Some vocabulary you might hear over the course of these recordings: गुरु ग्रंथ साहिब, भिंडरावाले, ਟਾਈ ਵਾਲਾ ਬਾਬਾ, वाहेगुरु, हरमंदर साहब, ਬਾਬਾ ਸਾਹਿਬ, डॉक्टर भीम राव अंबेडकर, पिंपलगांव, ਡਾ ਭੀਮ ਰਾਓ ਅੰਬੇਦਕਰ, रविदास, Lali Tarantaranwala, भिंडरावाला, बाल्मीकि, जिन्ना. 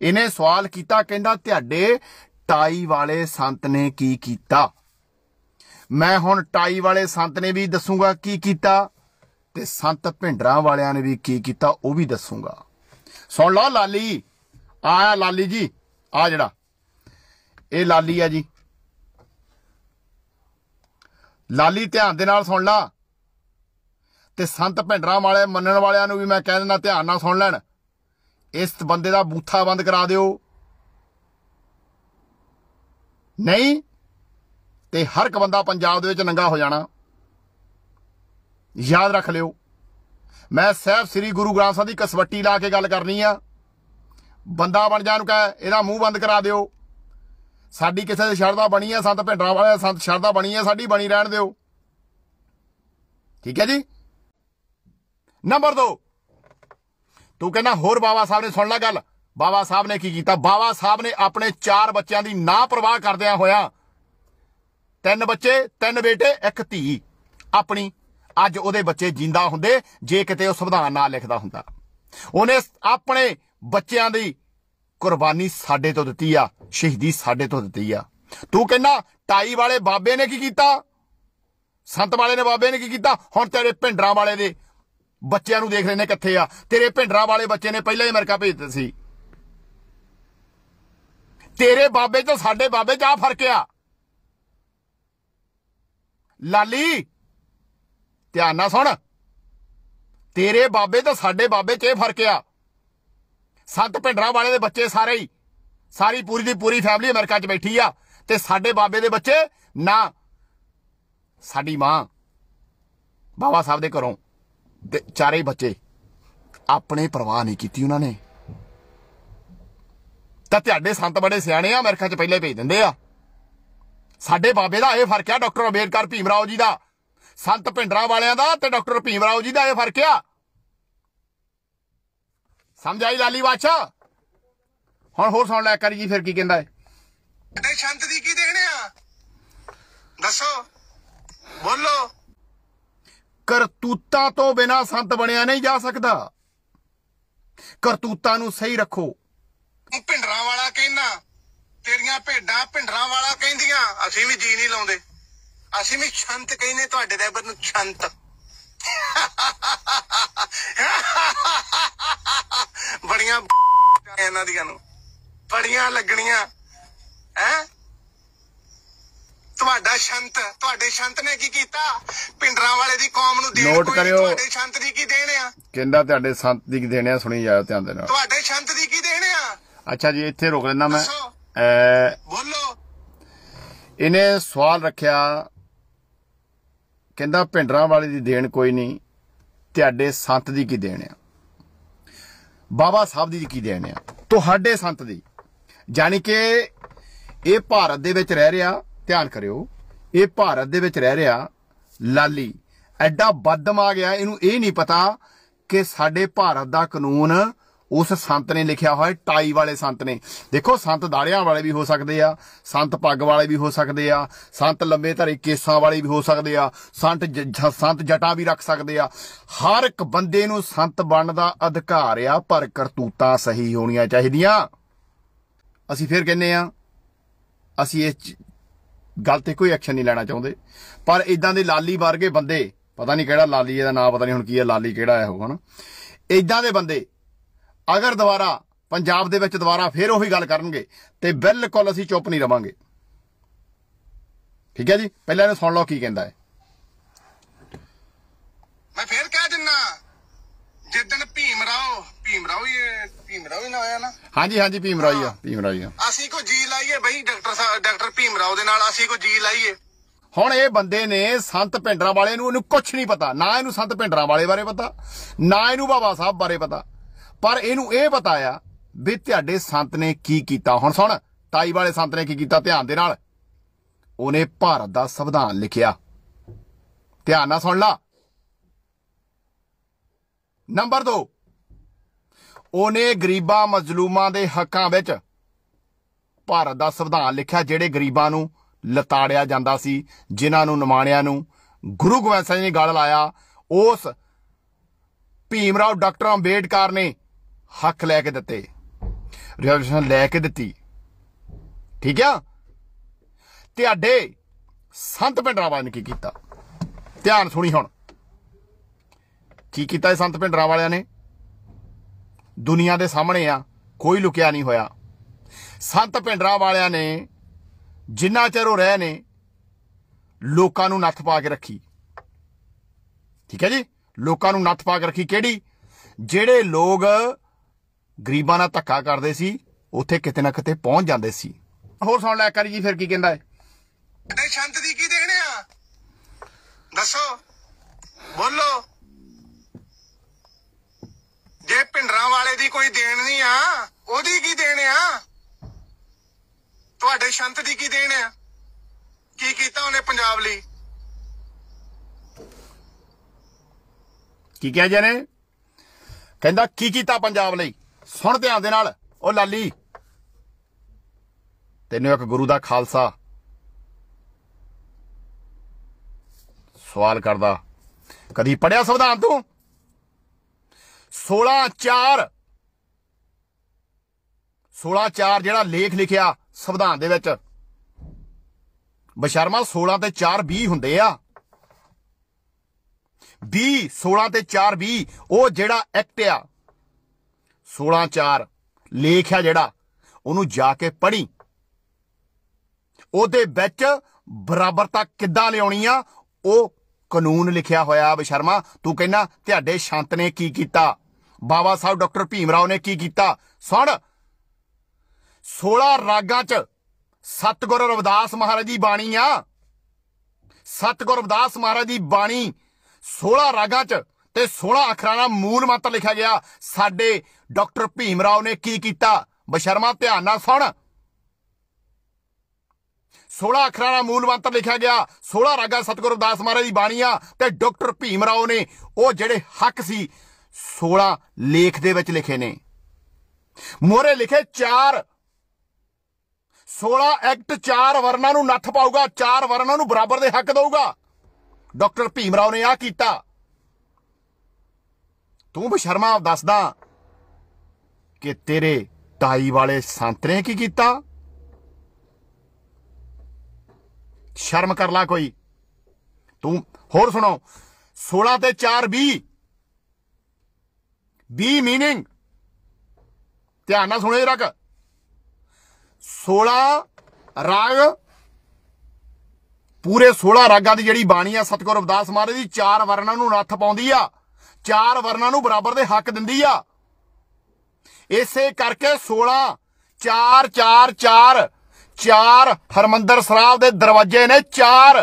इन्हें सवाल किया, कहता तुहाडे टाई वाले संत ने की किया। मैं हुण टाई वाले संत ने भी दसूंगा की किया ते संत भिंडरावालियां ने भी की किया, वह भी दसूंगा। सुन लो लाली, आया लाली जी, आ जिहड़ा ये लाली है जी, लाली ध्यान दे नाल सुन ला। ते संत भिंडरावाले मनण वालियां नूं भी मैं कह दिंदा ध्यान नाल सुन लैण, इस बंदे दा बूथा बंद करा दिओ, नहीं ते हर एक बंदा पंजाब दे विच नंगा हो जाना। याद रख लिओ, मैं साहिब श्री गुरु ग्रंथ साहिब दी कसवटी ला के गल करनी आ। बंदा बन जाणू कह इहदा मूँह बंद करा दिओ। साडी किसे दी शरदा बणी है, संत भिंडरावाले संत शरदा बणी है, साडी बणी रहण दिओ। ठीक है जी। नंबर 2, तू कहना होर बाबा साहब ने, सुन ला गल, बाबा साहब ने की कीता। बाबा साहब ने अपने 4 बच्चों की ना परवाह करदिया होया, 3 बच्चे 3 बेटे 1 धी अपनी, अज ओहदे बच्चे जींदा हुंदे जे किते उह संविधान ना लिखदा हुंदा। उहने अपने बच्चों की कुर्बानी साडे तो दित्ती आ, शहीदी साडे तो दित्ती आ। तू कहना टाई वाले बाबे ने की कीता, संत वाले ने बाबे ने की कीता। हुण तेरे भिंडरावाले दे बच्चों नूं देख रहे कित्थे आ। तेरे भिंडरावाले बच्चे ने पहले ही अमेरिका भेज दित्ते सी। तेरे बाबे तो साडे बाबे च आ फर्क आ। लाली ध्यान ना सुन, तेरे बाबे तो साडे बाबे च फर्क आ। संत भिंडरावाले दे बच्चे सारे ही, सारी पूरी दी पूरी फैमिली अमेरिका च बैठी आ, ते साडे बाबे दे बच्चे ना साडी मां बाबा साहब दे घरों दे चारे बच्चे अपने परवाह नहीं कीती उन्होंने। तो तुहाडे संत बड़े सियाणे आ, अमेरिका च पहले भेज दिंदे आ। साडे बाबे दा यह फर्क आ डॉक्टर अंबेडकर भीम राव जी दा, संत भिंडरावालियां दा ते डॉक्टर भीम राव जी दा यह फर्क आ। समझ आई लाली बादशाह? हुण होर सुण लै करी जी, फिर की कहंदा है। संत दी की देने आ, दसो बोलो। करतूतां तो बिना संत बनिया नहीं जा सकता। करतूतां नूं सही रखो। भिंडरावाला कहना, तेरियां भेडां भिंडरावाला कहंदियां, असीं भी जी नहीं लाउंदे, असीं भी छंत कहने तुहाडे दैबर नूं, छंत। बड़ियां इन्हां दियां नूं बड़ियां लगणियां हैं। अच्छा जी, इत्थे रोक लैंदा मैं। इन्हें सवाल रखिया, कहंदा भिंडरावाले दी देन कोई नहीं, तुहाडे संत दी की देन आ, बाबा साहब दी की देन आ, तुहाडे संत दी। जानी कि इह भारत दे विच रह रिहा, ध्यान करियो, ये भारत दे विच रह रहा लाली एडा बदम आ गया, इनू ये नहीं पता कि साडे भारत दा कानून उस संत ने लिखिया हुआ है, टाई वाले संत ने। देखो, संत दाड़ियां वाले भी हो सकते आ, संत पग वाले भी हो सकते आ, संत लंबे धरे केसां वाले भी हो सकते आ, संत जटा भी रख सकते आ। हर एक बंदे नू संत बनने दा अधिकार आ, पर करतूतां सही होणियां चाहीदियां। असीं फिर कहने आ, असीं इस गल ते कोई एक्शन नहीं लेना चाहते, पर इदां दे लाली वर्गे बंदे, पता नहीं किहड़ा लाली है, नाम पता नहीं हुण की है, लाली किहड़ा है हो, है ना। इदां दे बंदे अगर दुबारा पंजाब दे विच दुबारा फिर उही गल करनगे ते बिल्कुल असीं चुप नहीं रवांगे। ठीक है जी, पहलां इहनूं सुण लओ की कहंदा है। मैं फिर कह दिंदा, जिद्दन भीम राव ही ना आया ना। हाँ जी, हाँ जी, भीम राव ही असीं को जी लाइए बई, डॉक्टर भीम राव दे नाल असीं को जी लाइए। हुण इह बंदे ने संत भिंडरावाले नूं कुछ नहीं पता, ना इहनूं संत भिंडरावाले बारे पता, ना इहनूं बाबा साहब बारे पता, पर इहनूं इह बताया भी तुहाडे संत ने की कीता। हुण सुण, टाई वाले संत ने की कीता, ध्यान दे नाल। उहने भारत दा संविधान लिखिया, ध्यान नाल सुण ला। नंबर 2, उन्हें गरीबा मजलूमां दे हकां विच भारत दा संविधान लिखिया, जिहड़े गरीबां नूं लताड़िया जांदा सी, जिन्हां नूं निमाणियां नूं गुरु ग्रंथ साहिब ने गल लाया, उस भीम राव डॉक्टर अंबेडकर ने हक लै के दित्ते। रिजर्वेशन लैके दी। ठीक है, ते संत भिंडरावाले ने की किया, ध्यान सुनी हुण की किया। संत भिंडरावाले ने दुनिया के सामने आ, कोई लुकिया नहीं होया। संत भिंडरावाले ने जिन्ना चिर वो रहे ने लोकां नूं नत्थ पा के रखी। ठीक है जी, लोकां नूं नत्थ पा के रखी। किहड़ी? जिहड़े लोग गरीबां नाल धक्का करदे सी उत्थे किते ना किते पहुंच जांदे सी। होर सुण लै करी जी फिर की कहंदा है। संत दी की देखणे आ, दसो बोलो। जे भिंडरावाले दी कोई देण नहीं आ, ओहदी की देणे आ? तुहाडे संत दी की देण आ? की कीता उन्हें पंजाब लई? की कहा जाने? कहंदा की कीता पंजाब लई? सुन ध्यान दे नाल। ओ लाली, तैनूं एक गुरु दा खालसा सवाल करदा। कदी पढ़िया संविधान तूं? 16/4 जिहड़ा लेख लिखिया संविधान दे विच, बशर्मा 16/4 20 हुंदे आ। 16/4 20 ਉਹ ਜਿਹੜਾ ਐਕਟ ਆ 16/4 ਲੇਖ ਆ ਜਿਹੜਾ, ਉਹਨੂੰ ਜਾ ਕੇ ਪੜ੍ਹੀ। ਉਹਦੇ ਵਿੱਚ ਬਰਾਬਰਤਾ ਕਿੱਦਾਂ ਲਿਆਉਣੀ ਆ ਉਹ ਕਾਨੂੰਨ ਲਿਖਿਆ ਹੋਇਆ। ਬਸ਼ਰਮਾ ਤੂੰ ਕਹਿੰਦਾ ਤੁਹਾਡੇ ਸੰਤ ਨੇ ਕੀ ਕੀਤਾ, ਬਾਬਾ ਸਾਹਿਬ ਡਾਕਟਰ ਭੀਮ ਰਾਓ ਨੇ ਕੀ ਕੀਤਾ? ਸੁਣ, 16 ਰਾਗਾਂ 'ਚ ਸਤਿਗੁਰੂ ਰਵਦਾਸ ਮਹਾਰਾਜ ਦੀ ਬਾਣੀ ਆ। ਸਤਿਗੁਰੂ ਰਵਦਾਸ ਮਹਾਰਾਜ ਦੀ ਬਾਣੀ 16 रागां च ते 16 अखरां दा मूल मंत्र लिखा गया। साडे डॉक्टर भीम राव ने की कीता? बशर्मा ध्यान नाल सुण। 16 अखरां दा मूल मंत्र लिखा गया, 16 रागां सतगुरु रविदास महाराज दी बाणी आ ते डॉक्टर भीम राव ने वो जिहड़े हक सी 16 लेख दे विच लिखे ने। मोहरे लिखे 4, 16 एक्ट 4 वरना नूं नत्थ पाऊगा, 4 वरना नूं बराबर दे हक देऊगा। डॉक्टर भीम राव ने आ कीता। तू बशर्मा दसदा कि तेरे टाई वाले संत ने की कीता? शर्म कर ला कोई। तू होर सुनो, 16/4 20 मीनिंग ध्यान ना सुने रख। 16 राग, पूरे 16 रागां की जिहड़ी बाणी आ सतगुरु रविदास महाराज दी, 4 वरणां नूं नत्थ पाउंदी आ, 4 वरणां नूं बराबर दे हक दिंदी आ। इसे करके 16/4 4 4 4 हरमंदर साहब दे दरवाजे ने 4,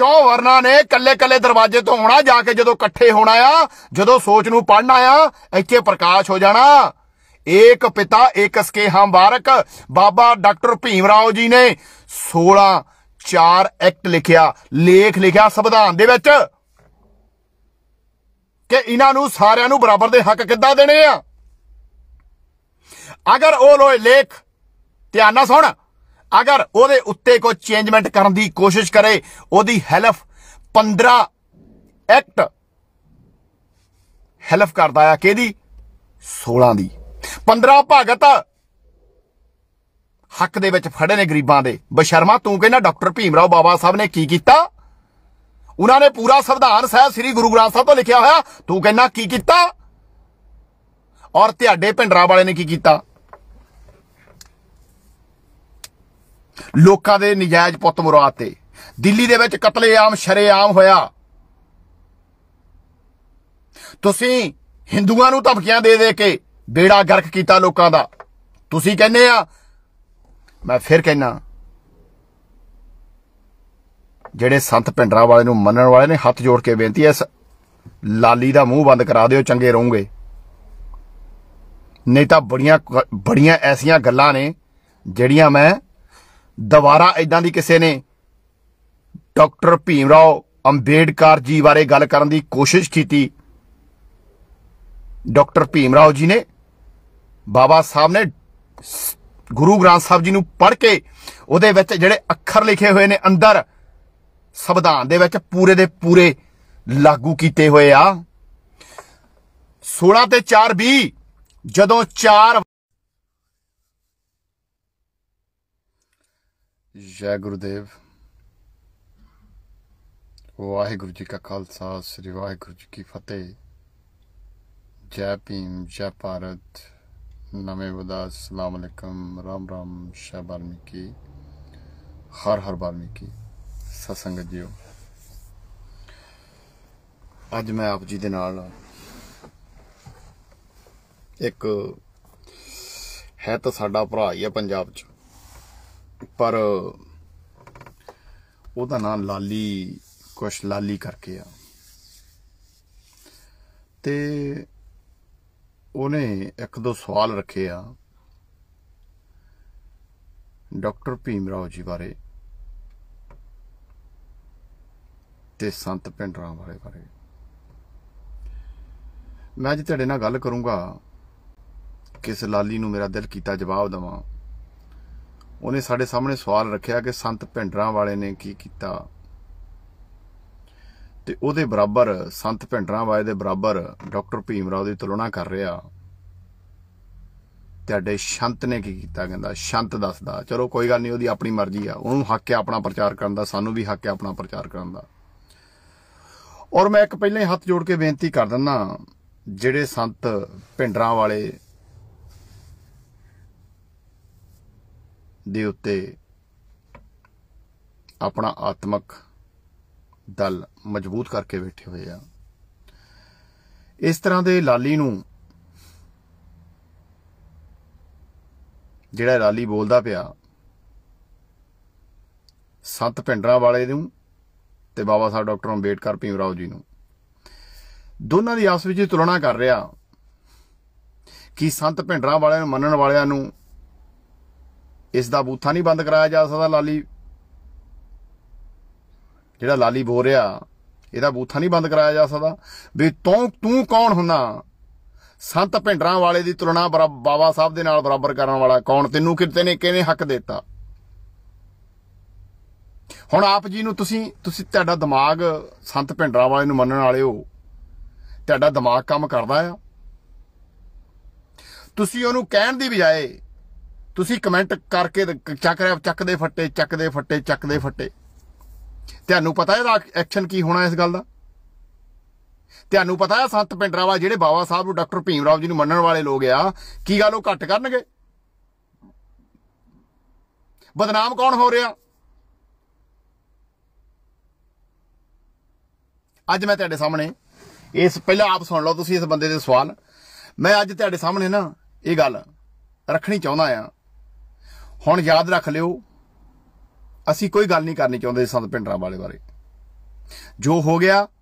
4 वरणां ने कल्ले कल्ले दरवाजे तो आउणा, जाके जदों इकट्ठे होना आ, जदों सोच नूं पढ़ना आ, इत्थे प्रकाश हो जाना। एक पिता एक इसके हम बारक, बाबा डॉक्टर भीम राव जी ने 16/4 एक्ट लिखिया, लेख लिखिया संविधान दे विच कि इन्हां नूं सारिआं नूं बराबर दे हक किद्दां देणे आ। अगर ओ लोए लेख, ध्यान नाल सुण, अगर ओहदे उत्ते कोई चेंजमेंट करन दी कोशिश करे ओहदी हेल्फ 15 एक्ट हेल्फ करदा आ। किहदी? 16 दी। 15 भगत हक दे विच फड़े ने गरीबां दे। बशर्मा तू कहना डॉक्टर भीम राव बाबा साहब ने की कीता? उन्होंने पूरा संविधान साहब श्री गुरु ग्रंथ साहिब तो लिखिया होया, तू कहना की कीता? और तुहाडे भिंडरावाले ने की कीता? लोकां दे नजायज पुत मुराते। दिल्ली दे विच कतलेआम शरेआम होया, तुसीं हिंदुआं नूं धमकियां दे दे के बेड़ा गर्क किया लोगों का। तुसी कहने आ, मैं फिर कहना जेडे संत भिंडरावाले नूं मनण वाले ने हथ जोड़ के बेनती है, इस लाली का मूँह बंद करा दिओ, चंगे रहोगे। नहीं तो बड़िया बड़िया ऐसिया गल्लां ने जिहड़ियां मैं दोबारा इदां दी किसी ने डॉक्टर भीम राव अंबेडकर जी बारे गल करन दी कोशिश की। डॉक्टर भीम राव जी ने, बाबा साहब ने गुरु ग्रंथ साहिब जी नूं पढ़ के उहदे विच जिहड़े अखर लिखे हुए ने अंदर संविधान दे विच पूरे दे पूरे लागू कीते होए आ। 16/4 20 जदों चार। जय गुरुदेव, वाहेगुरु जी का खालसा, श्री वाहेगुरु जी की फतेह। जय भीम, जय भारत, नमे वदास, सलाम अलैकुम, राम राम, शाह बाल्मीकि, हर हर बाल्मीकि। सतसंगत जीओ, अज मैं आप जी दे नाल एक है तो साडा भरा ही है पंजाब च, पर ओहदा नाम लाली कुछ लाली करके आ ते उन्हें एक दो सवाल रखे आ डॉक्टर भीम राव जी बारे ते संत भिंडरावाले बारे। मैं अज तुहाडे नाल गल करूँगा, किस लाली नूं मेरा दिल कीता जवाब देवां। उन्हें साडे सामने सवाल रखिया कि संत भिंडरावाले ने की कीता ते उहदे बराबर, संत भिंडरावाले दे बराबर डॉक्टर भीम राव दी तुलना कर रहा। ते संत ने की कीता, कहंदा संत दसदा, चलो कोई गल नहीं, उहदी अपनी मर्जी आ, उहनूं हक है अपना प्रचार करन दा, सानूं भी हक है अपना प्रचार करन दा। और मैं एक पहले हत्थ जोड़ के बेनती कर दिंदा, जिहड़े संत भिंडरावाले दे उत्ते अपना आत्मक दल मजबूत करके बैठे हुए आ, इस तरह दे लाली नूं जिहड़ा लाली बोलदा पिया, संत भिंडरावाले नूं ते बाबा साहब डॉक्टर अंबेडकर भीम राव जी नूं दोनों की आपस में तुलना कर रहा कि संत भिंडरावाले नूं मनण वालियां नूं इस दा बूथा नहीं बंद कराया जा सकता। लाली जिहड़ा लाली बोल रहा, इहदा बूथा नहीं बंद कराया जा सकता भी तू कौन हुंदा, संत भिंडरावाले की तुलना बाबा साहब दे नाल बराबर करन वाला कौन, तैनूं किहने हक देता। हुण आप जी नूं तुहाडा दिमाग, संत भिंडरावाले नूं मनण वाले हो, तुहाडा दिमाग काम करदा आ। तुसीं उहनूं कहण दी बजाए तुसीं कमेंट करके चक दे फट्टे। तुहानूं पता है इसदा एक्शन की होना, इस गल दा तुहानूं पता है। संत भिंडरावाला जिहड़े बाबा साहब नूं डॉक्टर भीम राव जी नूं मनण वाले लोग आ, की गल ओह घट करनगे? बदनाम कौन हो रहा? अज मैं तुहाडे सामने इस, पहला आप सुन लो तुसीं इस बंदे दे सवाल। मैं अज तुहाडे सामने ना ये गल रखनी चाहुंदा आ। हुण याद रख लिओ, असीं कोई गल नहीं करनी चाहुंदे संत भिंडरावाले बारे। जो हो गया